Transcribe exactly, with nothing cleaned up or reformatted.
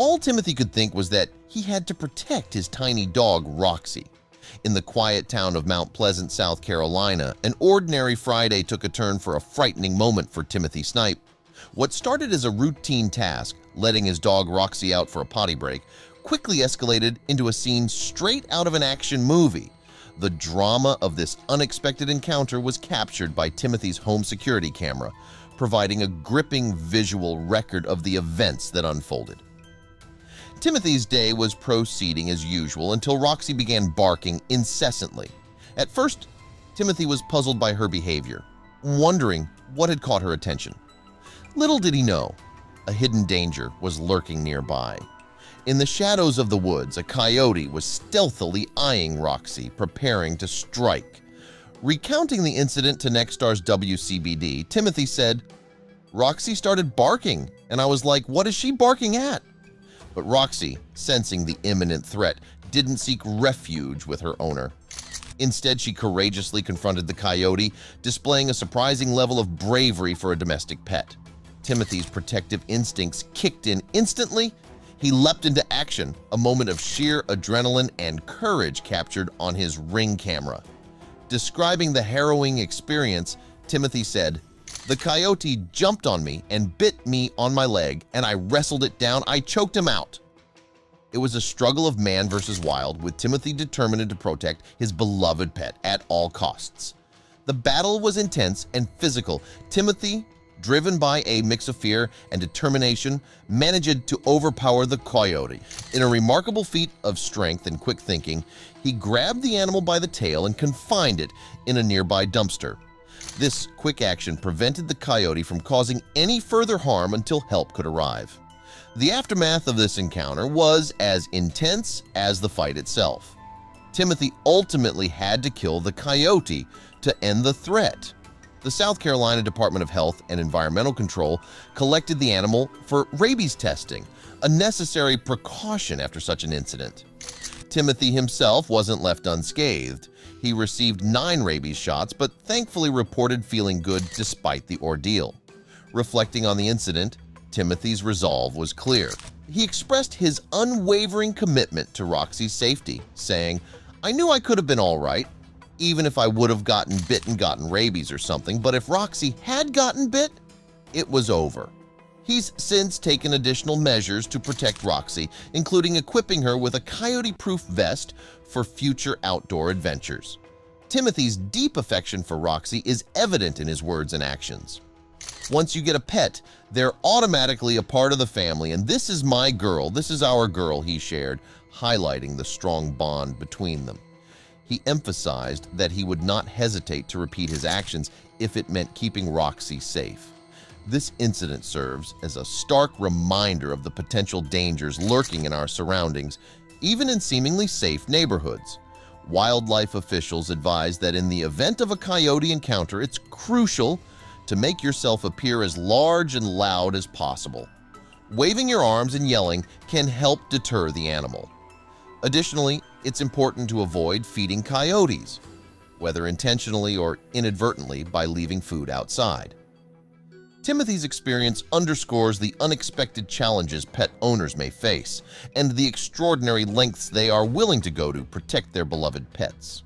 All Timothy could think was that he had to protect his tiny dog, Roxy. In the quiet town of Mount Pleasant, South Carolina, an ordinary Friday took a turn for a frightening moment for Timothy Snipe. What started as a routine task, letting his dog Roxy out for a potty break, quickly escalated into a scene straight out of an action movie. The drama of this unexpected encounter was captured by Timothy's home security camera, providing a gripping visual record of the events that unfolded. Timothy's day was proceeding as usual until Roxy began barking incessantly. At first, Timothy was puzzled by her behavior, wondering what had caught her attention. Little did he know, a hidden danger was lurking nearby. In the shadows of the woods, a coyote was stealthily eyeing Roxy, preparing to strike. Recounting the incident to Nextstar's W C B D, Timothy said, "Roxy started barking, and I was like, what is she barking at?" But Roxy, sensing the imminent threat, didn't seek refuge with her owner. Instead, she courageously confronted the coyote, displaying a surprising level of bravery for a domestic pet. Timothy's protective instincts kicked in instantly. He leapt into action, a moment of sheer adrenaline and courage captured on his Ring camera. Describing the harrowing experience, Timothy said, "The coyote jumped on me and bit me on my leg, and I wrestled it down. I choked him out." It was a struggle of man versus wild, with Timothy determined to protect his beloved pet at all costs. The battle was intense and physical. Timothy, driven by a mix of fear and determination, managed to overpower the coyote. In a remarkable feat of strength and quick thinking, he grabbed the animal by the tail and confined it in a nearby dumpster. This quick action prevented the coyote from causing any further harm until help could arrive. The aftermath of this encounter was as intense as the fight itself. Timothy ultimately had to kill the coyote to end the threat. The South Carolina Department of Health and Environmental Control collected the animal for rabies testing, a necessary precaution after such an incident. Timothy himself wasn't left unscathed. He received nine rabies shots, but thankfully reported feeling good despite the ordeal. Reflecting on the incident, Timothy's resolve was clear. He expressed his unwavering commitment to Roxy's safety, saying, "I knew I could have been all right, even if I would have gotten bit and gotten rabies or something, but if Roxy had gotten bit, it was over." He's since taken additional measures to protect Roxy, including equipping her with a coyote-proof vest for future outdoor adventures. Timothy's deep affection for Roxy is evident in his words and actions. "Once you get a pet, they're automatically a part of the family, and this is my girl, this is our girl," he shared, highlighting the strong bond between them. He emphasized that he would not hesitate to repeat his actions if it meant keeping Roxy safe. This incident serves as a stark reminder of the potential dangers lurking in our surroundings, even in seemingly safe neighborhoods. Wildlife officials advise that in the event of a coyote encounter, it's crucial to make yourself appear as large and loud as possible. Waving your arms and yelling can help deter the animal. Additionally, it's important to avoid feeding coyotes, whether intentionally or inadvertently, by leaving food outside. Timothy's experience underscores the unexpected challenges pet owners may face and the extraordinary lengths they are willing to go to protect their beloved pets.